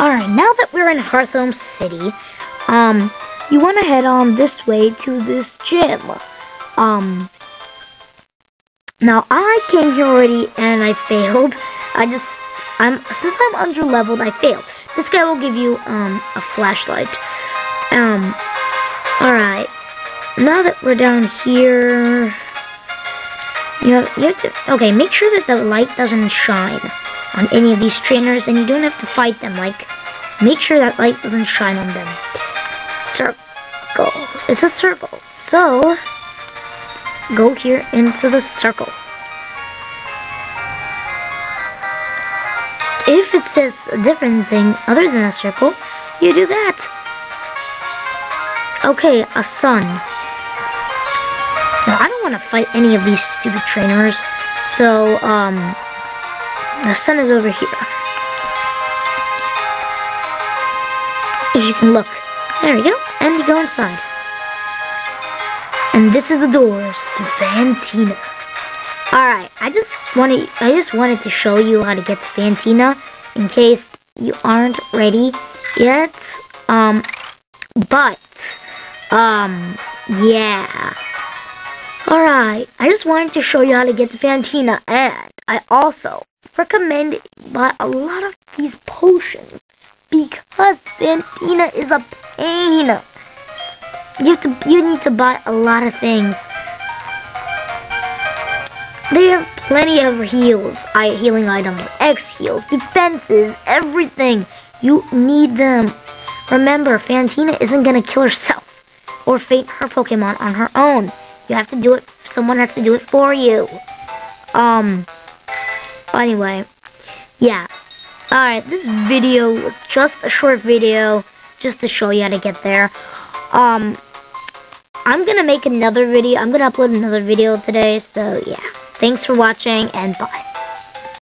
Alright, now that we're in Hearthome City, you want to head on this way to this gym. Now I came here already and I failed. Since I'm underleveled, I failed. This guy will give you, a flashlight. Alright. Now that we're down here, okay, make sure that the light doesn't shine on any of these trainers, and you don't have to fight them. Like, make sure that light doesn't shine on them. Circle. It's a circle. So, go here into the circle. If it says a different thing other than a circle, you do that. Okay, a sun. Now, I don't want to fight any of these stupid trainers, so, the sun is over here. As you can look. There we go. And you go inside. And this is the doors to Fantina. Alright, I just wanted to show you how to get to Fantina in case you aren't ready yet. Yeah. Alright, I just wanted to show you how to get to Fantina, and I also recommended by a lot of these potions because Fantina is a pain. You need to buy a lot of things. They have plenty of heals, healing items, X heals, defenses, everything. You need them. Remember, Fantina isn't gonna kill herself or fate her Pokemon on her own. You have to do it. Someone has to do it for you. Anyway, yeah. Alright, this video was just a short video, just to show you how to get there. I'm gonna make another video. I'm gonna upload another video today, so yeah. Thanks for watching, and bye.